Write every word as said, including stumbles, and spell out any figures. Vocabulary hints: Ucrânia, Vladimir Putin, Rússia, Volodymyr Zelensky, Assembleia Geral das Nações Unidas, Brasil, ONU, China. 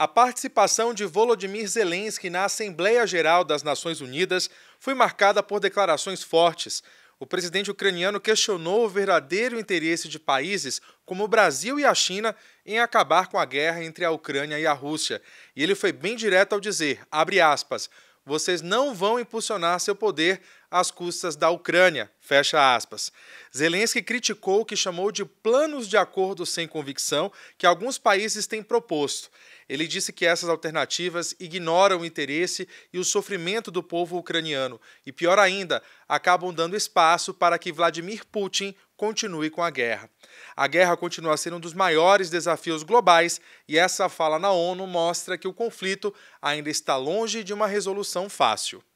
A participação de Volodymyr Zelensky na Assembleia Geral das Nações Unidas foi marcada por declarações fortes. O presidente ucraniano questionou o verdadeiro interesse de países como o Brasil e a China em acabar com a guerra entre a Ucrânia e a Rússia. E ele foi bem direto ao dizer, abre aspas, vocês não vão impulsionar seu poder às custas da Ucrânia, fecha aspas. Zelensky criticou o que chamou de planos de acordo sem convicção que alguns países têm proposto. Ele disse que essas alternativas ignoram o interesse e o sofrimento do povo ucraniano e, pior ainda, acabam dando espaço para que Vladimir Putin continue com a guerra. A guerra continua sendo um dos maiores desafios globais e essa fala na ONU mostra que o conflito ainda está longe de uma resolução fácil.